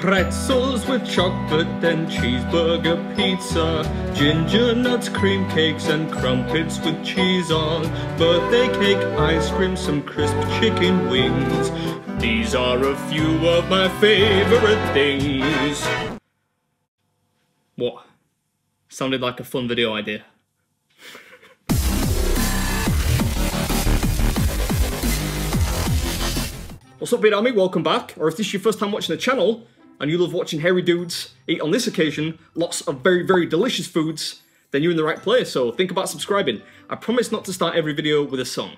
pretzels with chocolate and cheeseburger pizza, ginger nuts, cream cakes and crumpets with cheese on, birthday cake, ice cream, some crisp chicken wings. These are a few of my favourite things. What? Sounded like a fun video idea. What's up, Beard Army? Welcome back. Or if this is your first time watching the channel, and you love watching hairy dudes eat on this occasion lots of very, very delicious foods, then you're in the right place, so think about subscribing. I promise not to start every video with a song.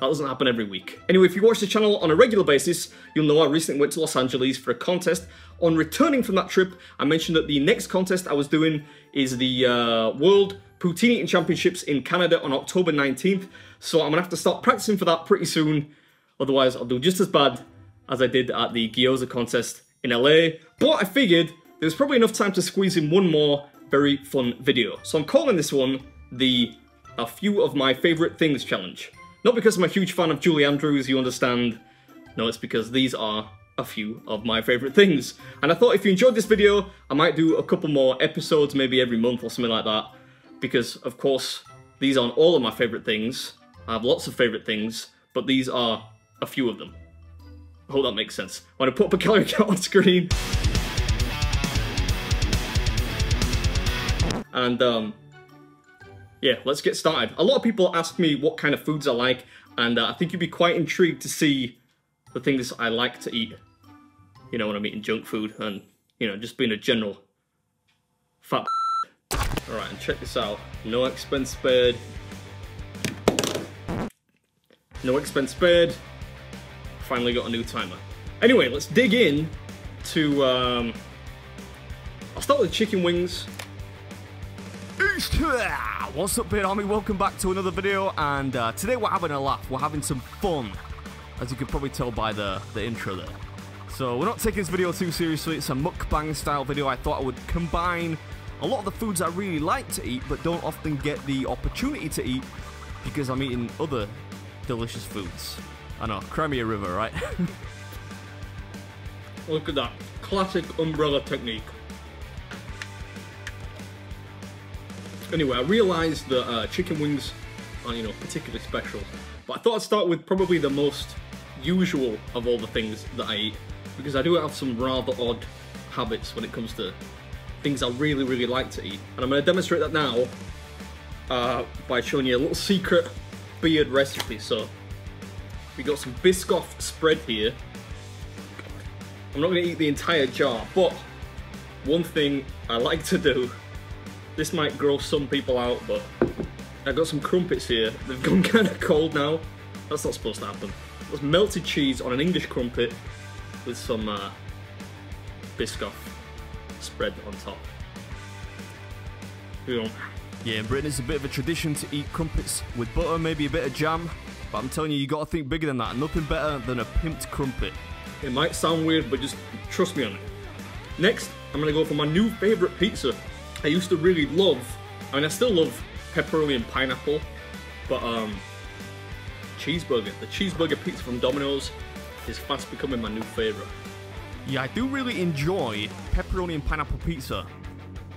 That doesn't happen every week. Anyway, if you watch the channel on a regular basis, you'll know I recently went to Los Angeles for a contest. On returning from that trip, I mentioned that the next contest I was doing is the World Poutine Eating Championships in Canada on October 19th, so I'm gonna have to start practicing for that pretty soon. Otherwise, I'll do just as bad as I did at the Gyoza contest in LA. But I figured there was probably enough time to squeeze in one more very fun video. So I'm calling this one the A Few of My Favourite Things Challenge. Not because I'm a huge fan of Julie Andrews, you understand. No, it's because these are a few of my favourite things. And I thought if you enjoyed this video, I might do a couple more episodes, maybe every month or something like that. Because, of course, these aren't all of my favourite things. I have lots of favourite things, but these are a few of them. I hope that makes sense. I'm gonna put up a calorie count on screen. And yeah, let's get started. A lot of people ask me what kind of foods I like, and I think you'd be quite intrigued to see the things I like to eat. You know, when I'm eating junk food and, you know, just being a general fat. All right, and check this out. No expense spared. No expense spared. Finally got a new timer. Anyway, let's dig in to, I'll start with the chicken wings. What's up, Beard Army? Welcome back to another video, and today we're having a laugh. We're having some fun, as you can probably tell by the intro there. So we're not taking this video too seriously. It's a mukbang style video. I thought I would combine a lot of the foods I really like to eat, but don't often get the opportunity to eat because I'm eating other delicious foods. I know, Crimea River, right? Look at that. Classic umbrella technique. Anyway, I realised that chicken wings aren't, you know, particularly special. But I thought I'd start with probably the most usual of all the things that I eat. Because I do have some rather odd habits when it comes to things I really, really like to eat. And I'm going to demonstrate that now by showing you a little secret Beard recipe. So we got some Biscoff spread here. I'm not going to eat the entire jar, but one thing I like to do, this might gross some people out, but I got some crumpets here. They've gone kind of cold now. That's not supposed to happen. There's melted cheese on an English crumpet with some Biscoff spread on top. Here we go. Yeah, in Britain it's a bit of a tradition to eat crumpets with butter, maybe a bit of jam, but I'm telling you, you gotta think bigger than that. Nothing better than a pimped crumpet. It might sound weird, but just trust me on it. Next, I'm gonna go for my new favourite pizza. I used to really love, I mean I still love pepperoni and pineapple, but cheeseburger. The cheeseburger pizza from Domino's is fast becoming my new favourite. Yeah, I do really enjoy pepperoni and pineapple pizza.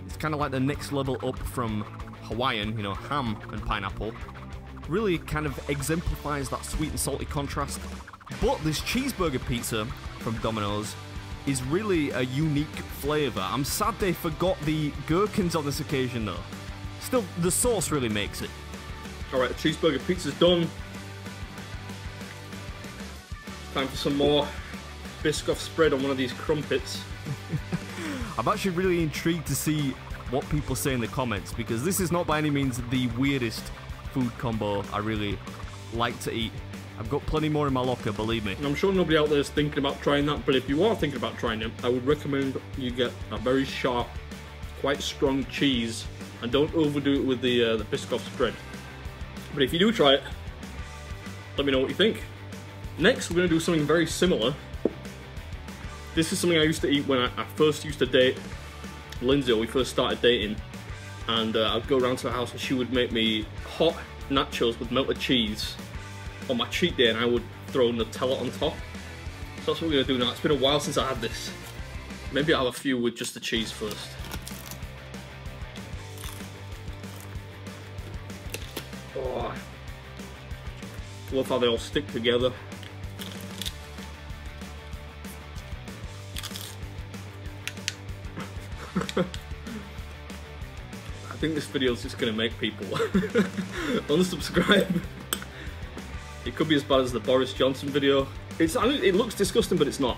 It's kind of like the next level up from Hawaiian, you know, ham and pineapple. Really kind of exemplifies that sweet and salty contrast. But this cheeseburger pizza from Domino's is really a unique flavour. I'm sad they forgot the gherkins on this occasion though. Still, the sauce really makes it. Alright, the cheeseburger pizza's done. Time for some more Biscoff spread on one of these crumpets. I'm actually really intrigued to see what people say in the comments, because this is not by any means the weirdest food combo I really like to eat. I've got plenty more in my locker, believe me. And I'm sure nobody out there is thinking about trying that, but if you are thinking about trying it, I would recommend you get a very sharp, quite strong cheese, and don't overdo it with the Biscoff spread. But if you do try it, let me know what you think. Next, we're going to do something very similar. This is something I used to eat when I first used to date Lindsay, we first started dating, and I'd go around to her house and she would make me hot nachos with melted cheese on my cheat day, and I would throw Nutella on top. So that's what we're going to do now. It's been a while since I had this. Maybe I'll have a few with just the cheese first. Oh, love how they all stick together. I think this video is just going to make people unsubscribe. It could be as bad as the Boris Johnson video. It looks disgusting, but it's not.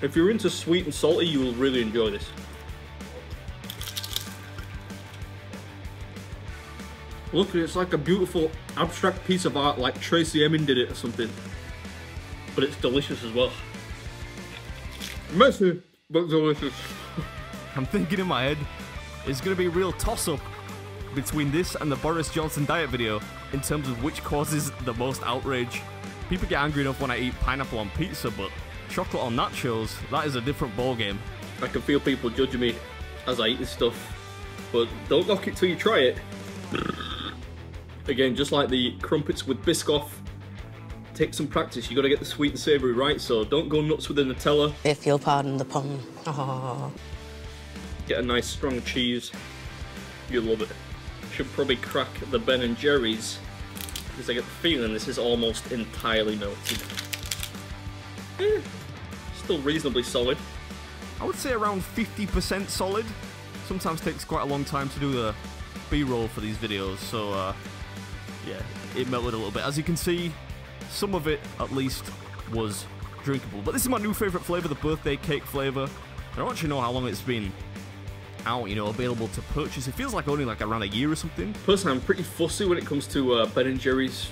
If you're into sweet and salty, you will really enjoy this. Look, it's like a beautiful abstract piece of art, like Tracy Emin did it or something. But it's delicious as well. Messy, but delicious. I'm thinking in my head, it's going to be a real toss-up between this and the Boris Johnson diet video in terms of which causes the most outrage. People get angry enough when I eat pineapple on pizza, but chocolate on nachos, that is a different ballgame. I can feel people judging me as I eat this stuff, but don't knock it till you try it. Again, just like the crumpets with Biscoff, take some practice. You've got to get the sweet and savoury right, so don't go nuts with the Nutella. If you'll pardon the pun. Oh. Get a nice strong cheese, you'll love it. Should probably crack the Ben and Jerry's, because I get the feeling this is almost entirely melted. Still reasonably solid. I would say around 50% solid. Sometimes takes quite a long time to do the B-roll for these videos, so yeah, it melted a little bit. As you can see, some of it at least was drinkable. But this is my new favourite flavour, the birthday cake flavour. I don't actually know how long it's been out, you know, available to purchase. It feels like only like around a year or something. Personally, I'm pretty fussy when it comes to Ben & Jerry's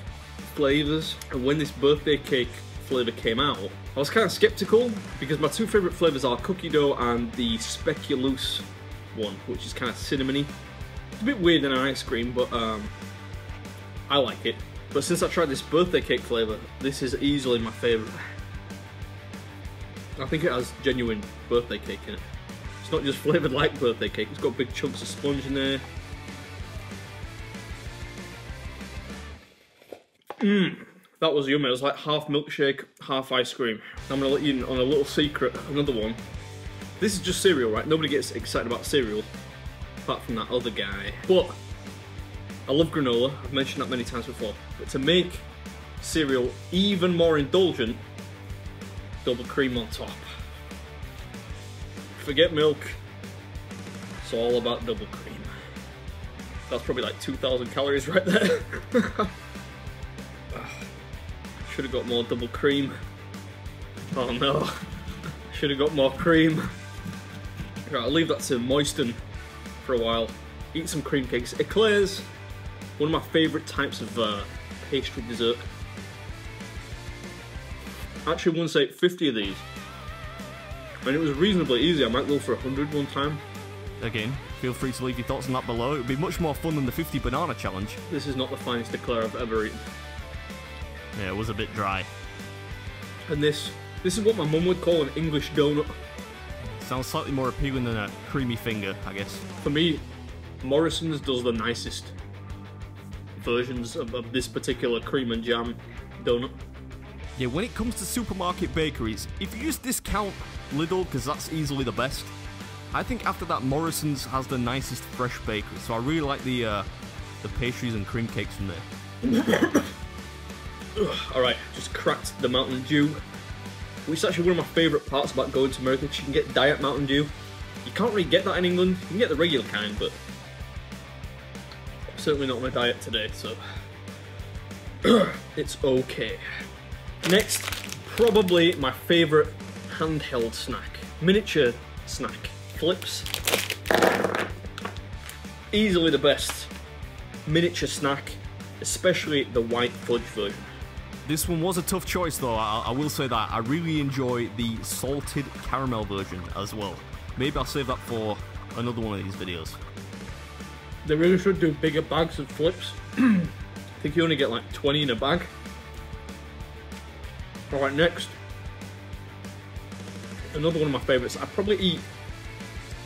flavours, and when this birthday cake flavour came out, I was kind of sceptical because my two favourite flavours are cookie dough and the Speculoos one, which is kind of cinnamony. It's a bit weird in an ice cream, but I like it. But since I tried this birthday cake flavour, this is easily my favourite. I think it has genuine birthday cake in it. It's not just flavoured like birthday cake, it's got big chunks of sponge in there. That was yummy. It was like half milkshake, half ice cream. I'm going to let you in on a little secret, another one. This is just cereal, right? Nobody gets excited about cereal, apart from that other guy. But I love granola, I've mentioned that many times before. But to make cereal even more indulgent, double cream on top. Forget milk, it's all about double cream. That's probably like 2,000 calories right there. Should have got more double cream. Oh no, should have got more cream. Right, I'll leave that to moisten for a while. Eat some cream cakes. Eclairs, one of my favourite types of pastry dessert. Actually, once I ate 50 of these. And it was reasonably easy. I might go for 100 one time. Again, feel free to leave your thoughts on that below. It would be much more fun than the 50 banana challenge. This is not the finest eclair I've ever eaten. Yeah, it was a bit dry. And this is what my mum would call an English donut. Sounds slightly more appealing than a creamy finger, I guess. For me, Morrison's does the nicest versions of this particular cream and jam donut. Yeah, when it comes to supermarket bakeries, if you just discount Lidl, because that's easily the best, I think after that Morrison's has the nicest fresh bakery, so I really like the pastries and cream cakes from there. Alright, just cracked the Mountain Dew, which is actually one of my favourite parts about going to America, because you can get diet Mountain Dew. You can't really get that in England, you can get the regular kind, but I'm certainly not on a diet today, so it's okay. Next, probably my favourite handheld snack, miniature snack, Flips. Easily the best miniature snack, especially the white fudge version. This one was a tough choice though, I will say that. I really enjoy the salted caramel version as well. Maybe I'll save that for another one of these videos. They really should do bigger bags of Flips. I think you only get like 20 in a bag. Alright, next, another one of my favourites. I probably eat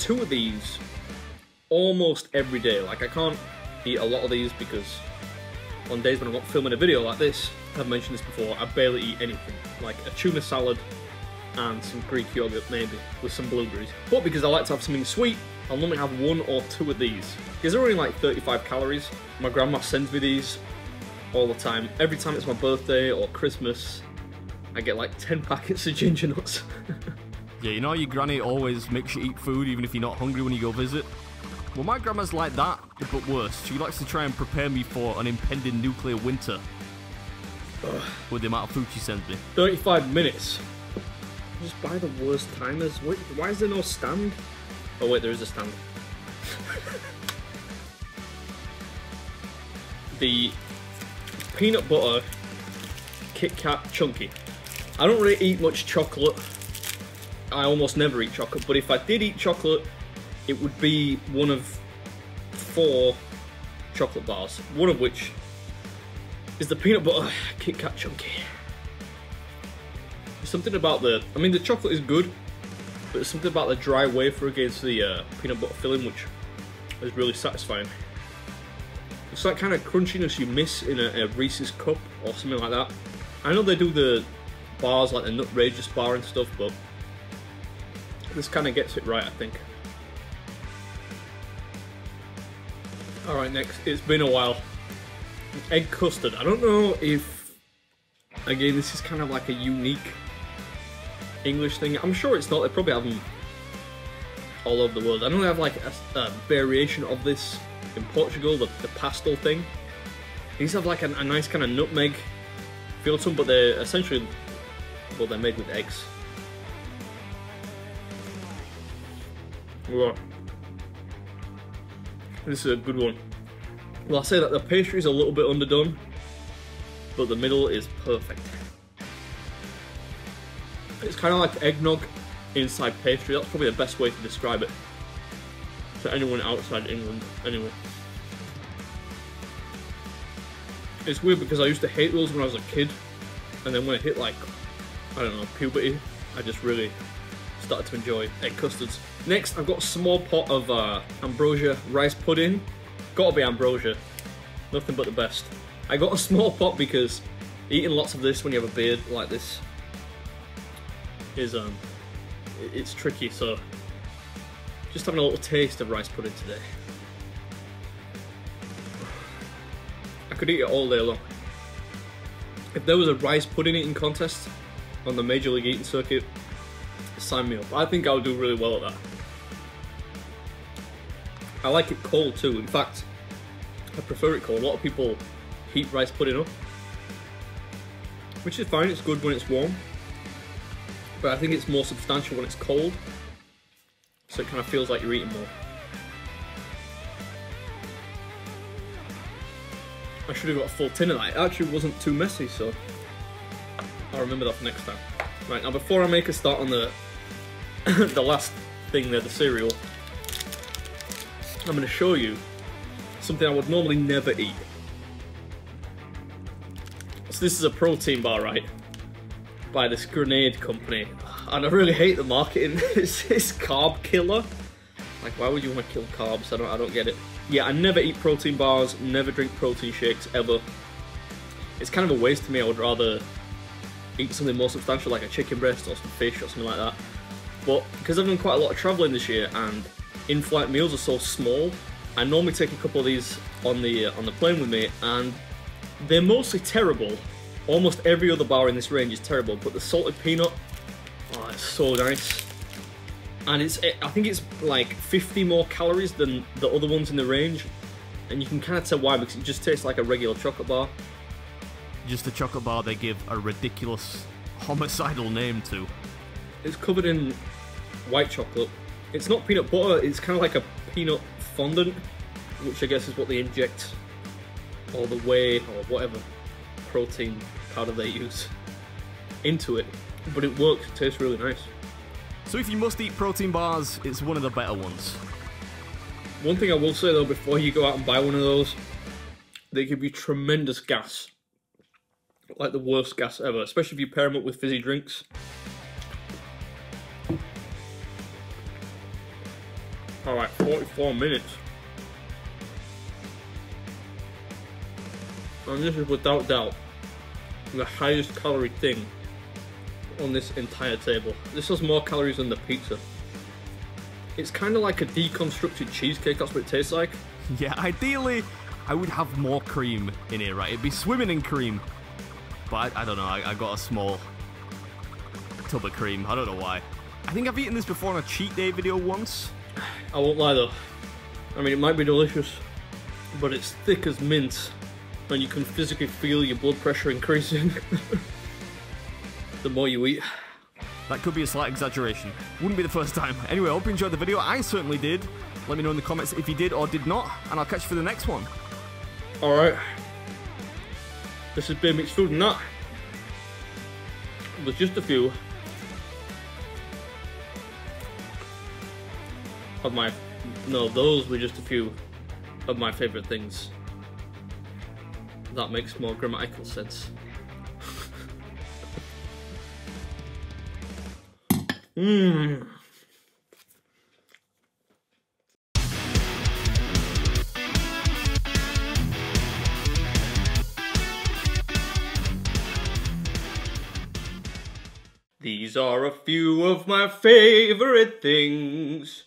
two of these almost every day. Like, I can't eat a lot of these because on days when I'm not filming a video like this, I've mentioned this before, I barely eat anything. Like, a tuna salad and some Greek yogurt maybe with some blueberries. But because I like to have something sweet, I'll normally have one or two of these. These are only like 35 calories. My grandma sends me these all the time. Every time it's my birthday or Christmas, I get like 10 packets of ginger nuts. Yeah, you know your granny always makes you eat food even if you're not hungry when you go visit? Well, my grandma's like that, but worse. She likes to try and prepare me for an impending nuclear winter. Ugh. With the amount of food she sends me. 35 minutes. Just buy the worst timers. Wait, why is there no stand? Oh wait, there is a stand. The peanut butter Kit Kat Chunky. I don't really eat much chocolate. I almost never eat chocolate, but if I did eat chocolate, it would be one of 4 chocolate bars, one of which is the peanut butter Kit Kat Chunky. There's something about the, I mean the chocolate is good, but there's something about the dry wafer against the peanut butter filling which is really satisfying. It's that kind of crunchiness you miss in a Reese's cup or something like that. I know they do the bars like the Nutrageous bar and stuff, but this kind of gets it right, I think. Alright, next, it's been a while. Egg custard. I don't know if, again, this is kind of like a unique English thing. I'm sure it's not. They probably have them all over the world. I know they have like a variation of this in Portugal, the pastel thing. These have like a nice kind of nutmeg feel to them, but they're essentially, well, they're made with eggs. Whoa. This is a good one. Well, I say that the pastry is a little bit underdone, but the middle is perfect. It's kind of like eggnog inside pastry. That's probably the best way to describe it to anyone outside England, anyway. It's weird because I used to hate those when I was a kid, and then when I hit, like, I don't know, puberty, I just really started to enjoy egg custards. Next, I've got a small pot of ambrosia rice pudding. Gotta be ambrosia, nothing but the best. I got a small pot because eating lots of this when you have a beard like this is it's tricky, so just having a little taste of rice pudding today. I could eat it all day long. If there was a rice pudding eating contest on the Major League Eating circuit, sign me up. I think I would do really well at that. I like it cold too. In fact, I prefer it cold. A lot of people heat rice pudding up, which is fine. It's good when it's warm, but I think it's more substantial when it's cold, so it kind of feels like you're eating more. I should have got a full tin of that. It actually wasn't too messy, so I'll remember that for next time. Right, now before I make a start on the the last thing there, the cereal, I'm going to show you something I would normally never eat. So this is a protein bar, right, by this Grenade company, and I really hate the marketing. It's carb killer. Like, why would you want to kill carbs? I don't get it. Yeah, I never eat protein bars, never drink protein shakes, ever. It's kind of a waste to me. I would rather eat something more substantial like a chicken breast or some fish or something like that. But because I've done quite a lot of travelling this year and in-flight meals are so small, I normally take a couple of these on the plane with me, and they're mostly terrible. Almost every other bar in this range is terrible, but the salted peanut, oh, it's so nice. And I think it's like 50 more calories than the other ones in the range, and you can kind of tell why, because it just tastes like a regular chocolate bar. Just a chocolate bar they give a ridiculous homicidal name to. It's covered in white chocolate. It's not peanut butter, it's kind of like a peanut fondant, which I guess is what they inject, or the whey, or whatever protein powder they use into it. But it works, it tastes really nice. So if you must eat protein bars, it's one of the better ones. One thing I will say though, before you go out and buy one of those, they give you tremendous gas. Like the worst gas ever, especially if you pair them up with fizzy drinks. Alright, 44 minutes. And this is without doubt the highest calorie thing on this entire table. This has more calories than the pizza. It's kind of like a deconstructed cheesecake, that's what it tastes like. Yeah, ideally, I would have more cream in here, right? It'd be swimming in cream. But I don't know, I got a small tub of cream. I don't know why. I think I've eaten this before on a cheat day video once. I won't lie though. I mean, it might be delicious, but it's thick as mint, and you can physically feel your blood pressure increasing the more you eat. That could be a slight exaggeration. Wouldn't be the first time. Anyway, I hope you enjoyed the video. I certainly did. Let me know in the comments if you did or did not, and I'll catch you for the next one. Alright. This has been Mixed Food and That. With just a few of my... No, those were just a few of my favourite things. That makes more grammatical sense. Mmm. These are a few of my favourite things.